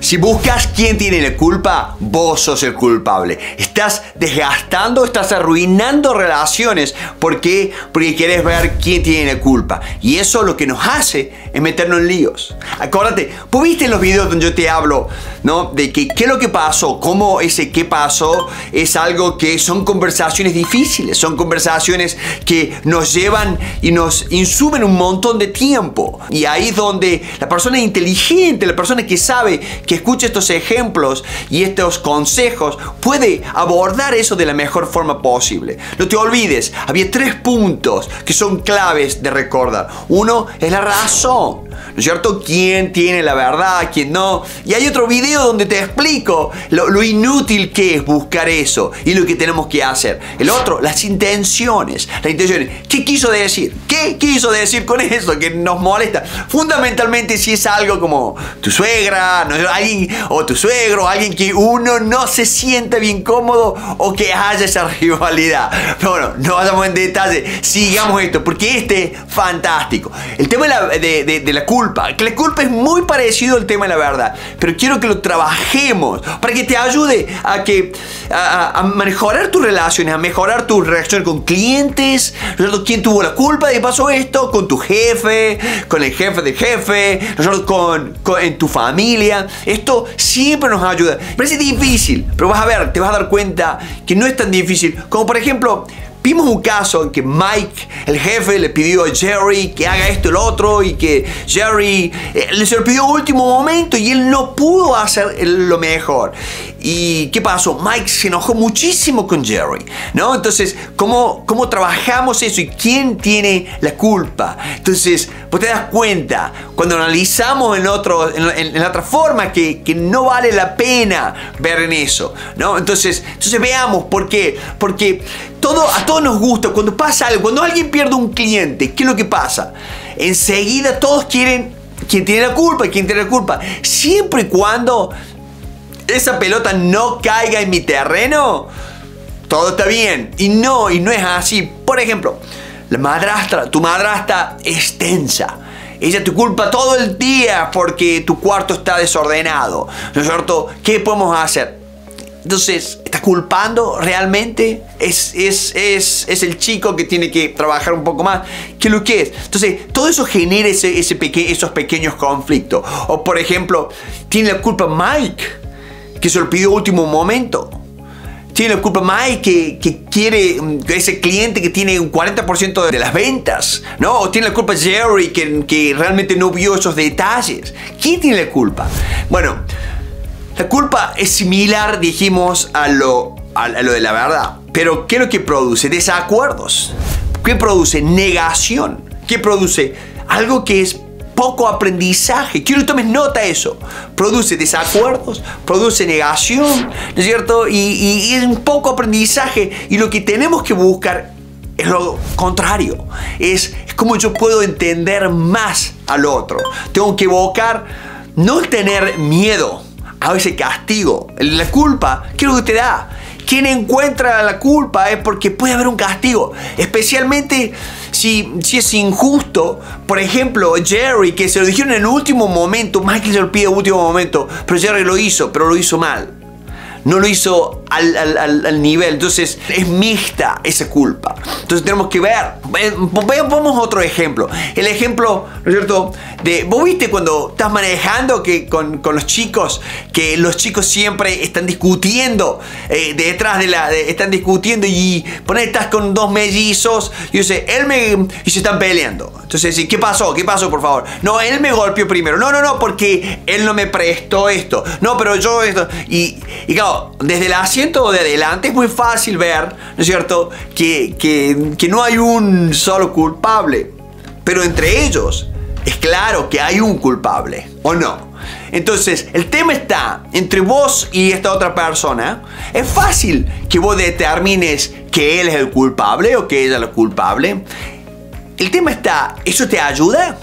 Si buscas quién tiene la culpa, vos sos el culpable. Estás desgastando, estás arruinando relaciones. ¿Por qué? Porque querés ver quién tiene la culpa. Y eso lo que nos hace es meternos en líos. Acuérdate, vos viste en los videos donde yo te hablo, ¿no? De que, qué es lo que pasó, cómo ese qué pasó es algo que son conversaciones difíciles. Son conversaciones que nos llevan y nos insumen un montón de tiempo. Y ahí es donde la persona inteligente, la persona que sabe, que escuche estos ejemplos y estos consejos, puede abordar eso de la mejor forma posible. No te olvides, había 3 puntos que son claves de recordar. Uno es la razón, ¿no es cierto? ¿Quién tiene la verdad, quién no? Y hay otro video donde te explico lo inútil que es buscar eso y lo que tenemos que hacer. El otro, las intenciones. Las intenciones. ¿Qué quiso decir? ¿Qué quiso decir con eso que nos molesta? Fundamentalmente si es algo como tu suegra, ¿no? Alguien, o tu suegro, alguien que uno no se sienta bien cómodo o que haya esa rivalidad. Pero bueno, no vayamos en detalle, sigamos esto, porque este es fantástico. El tema de la culpa, que la culpa es muy parecido al tema de la verdad, pero quiero que lo trabajemos para que te ayude a mejorar tus relaciones, a mejorar tu reacción con clientes, quién tuvo la culpa de que pasó esto, con tu jefe, con el jefe del jefe, en tu familia. Esto siempre nos ayuda. Parece difícil, pero vas a ver, te vas a dar cuenta que no es tan difícil. Como por ejemplo, vimos un caso en que Mike, el jefe, le pidió a Jerry que haga esto y lo otro, y que Jerry se lo pidió a último momento y él no pudo hacer lo mejor. ¿Y qué pasó? Mike se enojó muchísimo con Jerry, ¿no? Entonces, ¿cómo trabajamos eso? ¿Y quién tiene la culpa? Entonces, vos te das cuenta, cuando analizamos en la otra forma, que no vale la pena ver en eso, ¿no? Entonces veamos por qué. Porque a todos nos gusta, cuando pasa algo, cuando alguien pierde un cliente, ¿qué es lo que pasa? Enseguida todos quieren quién tiene la culpa, quién tiene la culpa. Siempre y cuando esa pelota no caiga en mi terreno, todo está bien. Y no es así. Por ejemplo, la madrastra, tu madrastra es tensa. Ella te culpa todo el día porque tu cuarto está desordenado, ¿no es cierto? ¿Qué podemos hacer? Entonces, ¿estás culpando realmente? Es el chico que tiene que trabajar un poco más. ¿Qué es lo que es? Entonces, todo eso genera esos pequeños conflictos. O, por ejemplo, tiene la culpa Mike, que se lo pidió último momento. Tiene la culpa Mike que quiere ese cliente que tiene un 40% de las ventas, ¿no? O tiene la culpa Jerry que realmente no vio esos detalles. ¿Quién tiene la culpa? Bueno, la culpa es similar, dijimos, a lo de la verdad. Pero ¿qué es lo que produce? Desacuerdos. ¿Qué produce? Negación. ¿Qué produce? Algo que es poco aprendizaje. Quiero que tomes nota de eso. Produce desacuerdos, produce negación, ¿no es cierto? Y es un poco aprendizaje. Y lo que tenemos que buscar es lo contrario. Es como yo puedo entender más al otro. Tengo que evocar, no tener miedo a ese castigo. La culpa, ¿qué es lo que te da? Quien encuentra la culpa es porque puede haber un castigo, especialmente si es injusto. Por ejemplo, Jerry, que se lo dijeron en el último momento, Michael se lo pide en el último momento, pero Jerry lo hizo, pero lo hizo mal. No lo hizo al nivel. Entonces es mixta esa culpa. Entonces tenemos que ver. Veamos otro ejemplo. El ejemplo, ¿no es cierto? Vos viste cuando estás manejando que con los chicos, que los chicos siempre están discutiendo, detrás de están discutiendo, y ponés, estás con dos mellizos y dice, y se están peleando. Entonces decís, ¿qué pasó? ¿Qué pasó, por favor? No, él me golpeó primero. No, porque él no me prestó esto. No, pero yo esto. Y claro, desde el asiento de adelante es muy fácil ver, ¿no es cierto?, que no hay un solo culpable, pero entre ellos es claro que hay un culpable, ¿o no? Entonces, el tema está entre vos y esta otra persona. Es fácil que vos determines que él es el culpable o que ella es la culpable. El tema está, ¿eso te ayuda?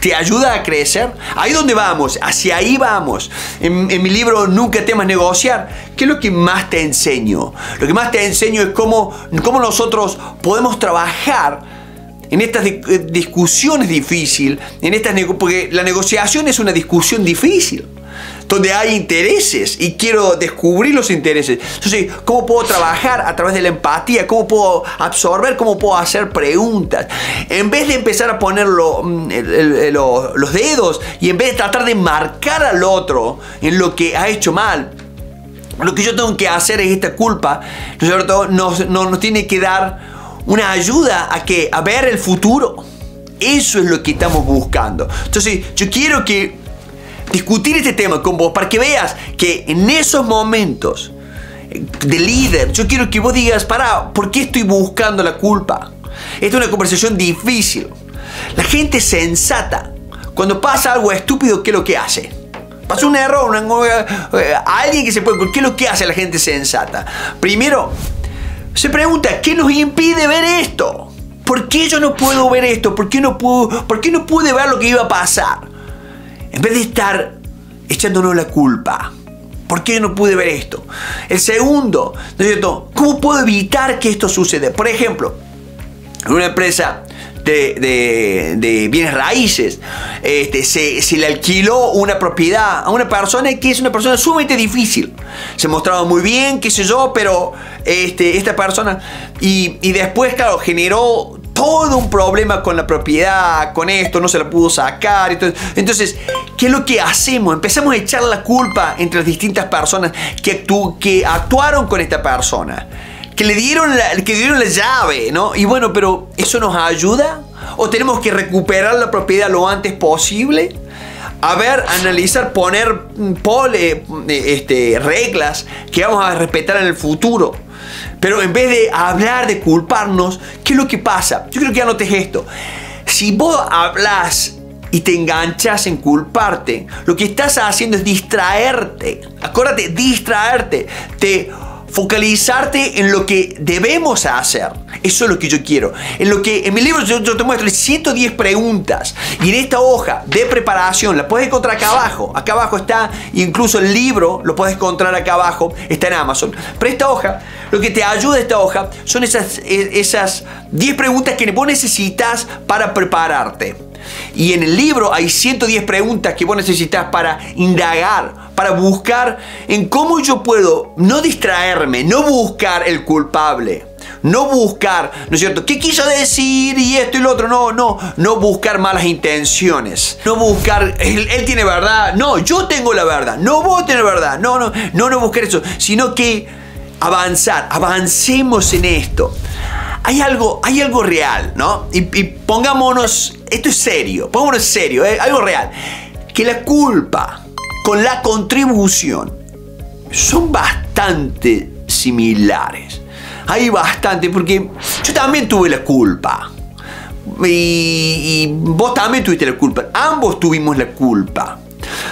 ¿Te ayuda a crecer? Ahí donde vamos, hacia ahí vamos. En mi libro Nunca temas negociar, ¿qué es lo que más te enseño? Lo que más te enseño es cómo nosotros podemos trabajar en estas discusiones difíciles, porque la negociación es una discusión difícil. donde hay intereses y quiero descubrir los intereses. Entonces, ¿cómo puedo trabajar a través de la empatía? ¿Cómo puedo absorber? ¿Cómo puedo hacer preguntas? En vez de empezar a poner los dedos y en vez de tratar de marcar al otro en lo que ha hecho mal, lo que yo tengo que hacer es esta culpa, ¿no es cierto? Nos tiene que dar una ayuda a ver el futuro. Eso es lo que estamos buscando. Entonces, yo quiero que discutir este tema con vos para que veas que en esos momentos de líder, yo quiero que vos digas, pará, ¿por qué estoy buscando la culpa? Esta es una conversación difícil. La gente sensata, cuando pasa algo estúpido, ¿qué es lo que hace? Pasó un error, alguien que se puede... ¿Qué es lo que hace la gente sensata? Primero, se pregunta, ¿qué nos impide ver esto? ¿Por qué yo no puedo ver esto? ¿Por qué no pude ver lo que iba a pasar? En vez de estar echándonos la culpa. ¿Por qué no pude ver esto? El segundo, ¿no es cierto? ¿Cómo puedo evitar que esto suceda? Por ejemplo, en una empresa de bienes raíces, se le alquiló una propiedad a una persona que es una persona sumamente difícil. Se mostraba muy bien, qué sé yo, pero esta persona... Y después, claro, generó todo un problema con la propiedad, con esto, no se la pudo sacar. Entonces, ¿qué es lo que hacemos? Empezamos a echar la culpa entre las distintas personas que actuaron con esta persona, que le dieron la llave, ¿no? Y bueno, pero ¿eso nos ayuda? ¿O tenemos que recuperar la propiedad lo antes posible? A ver, analizar, poner reglas que vamos a respetar en el futuro. Pero en vez de hablar, de culparnos, ¿qué es lo que pasa? Yo creo que anotes esto. Si vos hablas y te enganchas en culparte, lo que estás haciendo es distraerte. Acuérdate, distraerte. Focalizarte en lo que debemos hacer. Eso es lo que yo quiero. En mi libro yo te muestro 110 preguntas. Y en esta hoja de preparación la puedes encontrar acá abajo. Acá abajo está incluso el libro, lo puedes encontrar acá abajo. Está en Amazon. Pero esta hoja, lo que te ayuda esta hoja son esas 10 preguntas que vos necesitas para prepararte. Y en el libro hay 110 preguntas que vos necesitas para indagar, para buscar en cómo yo puedo no distraerme, no buscar el culpable, no buscar, ¿no es cierto?, ¿qué quiso decir? Y esto y lo otro, no buscar malas intenciones, no buscar, él tiene verdad, no, yo tengo la verdad, no vos tenés verdad, no buscar eso, sino que avancemos en esto. Hay algo real, ¿no? Y pongámonos, esto es serio, pongámonos serio, algo real. Que la culpa con la contribución son bastante similares. Hay bastante, porque yo también tuve la culpa. Y vos también tuviste la culpa. Ambos tuvimos la culpa.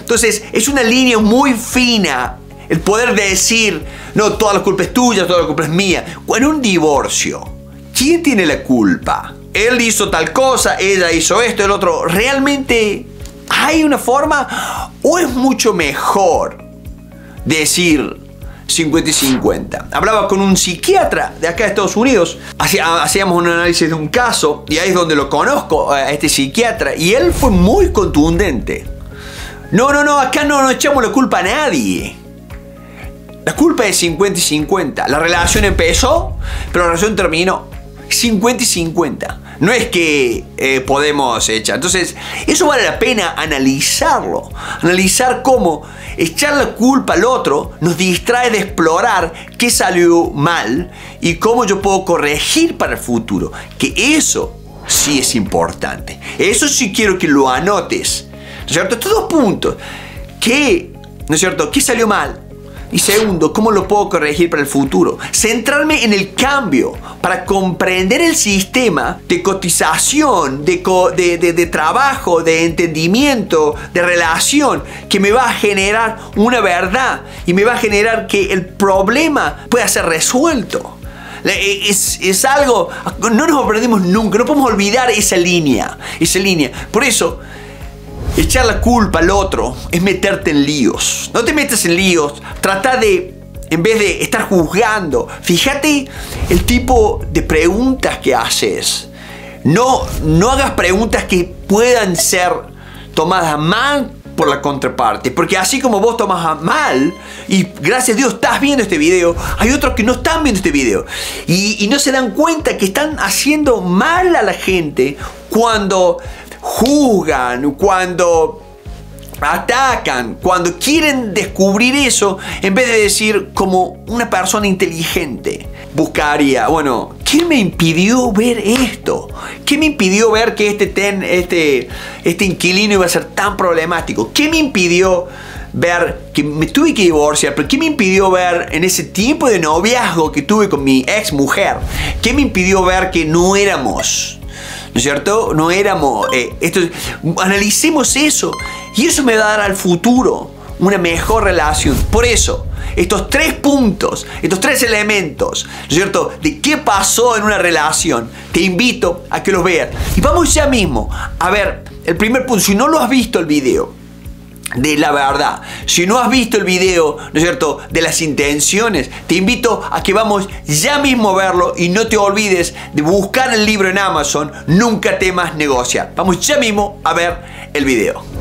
Entonces, es una línea muy fina el poder decir, no, toda la culpa es tuya, toda la culpa es mía. En un divorcio, ¿quién tiene la culpa? Él hizo tal cosa, ella hizo esto, el otro. ¿Realmente hay una forma o es mucho mejor decir 50 y 50? Hablaba con un psiquiatra de acá de Estados Unidos. Hacíamos un análisis de un caso y ahí es donde lo conozco, a este psiquiatra. Y él fue muy contundente. No, acá no echamos la culpa a nadie. La culpa es 50 y 50. La relación empezó, pero la relación terminó. 50 y 50. No es que podemos echar. Entonces, eso vale la pena analizarlo. Analizar cómo echar la culpa al otro nos distrae de explorar qué salió mal y cómo yo puedo corregir para el futuro. Que eso sí es importante. Eso sí quiero que lo anotes, ¿no es cierto? Estos dos puntos. ¿Qué, no es cierto? ¿Qué salió mal? Y segundo, ¿cómo lo puedo corregir para el futuro? Centrarme en el cambio para comprender el sistema de cotización, de trabajo, de entendimiento, de relación, que me va a generar una verdad y me va a generar que el problema pueda ser resuelto. Es algo, no nos perdemos nunca, no podemos olvidar esa línea. Por eso, echar la culpa al otro es meterte en líos. No te metas en líos. Trata de, en vez de estar juzgando, fíjate el tipo de preguntas que haces. No hagas preguntas que puedan ser tomadas mal por la contraparte. Porque así como vos tomas a mal, y gracias a Dios estás viendo este video, hay otros que no están viendo este video y no se dan cuenta que están haciendo mal a la gente cuando juzgan, cuando atacan, cuando quieren descubrir eso, en vez de decir como una persona inteligente buscaría, bueno, ¿qué me impidió ver esto? ¿Qué me impidió ver que este inquilino iba a ser tan problemático? ¿Qué me impidió ver que me tuve que divorciar? ¿Pero qué me impidió ver en ese tiempo de noviazgo que tuve con mi ex mujer? ¿Qué me impidió ver que no éramos? ¿No es cierto? No éramos. Analicemos eso. Y eso me va a dar al futuro una mejor relación. Por eso, estos tres puntos, estos tres elementos, ¿no es cierto?, de qué pasó en una relación, te invito a que los veas. Y vamos ya mismo a ver el primer punto. Si no lo has visto el video de la verdad, si no has visto el video, ¿no es cierto?, de las intenciones, te invito a que vamos ya mismo a verlo. Y no te olvides de buscar el libro en Amazon, Nunca temas negociar. Vamos ya mismo a ver el video.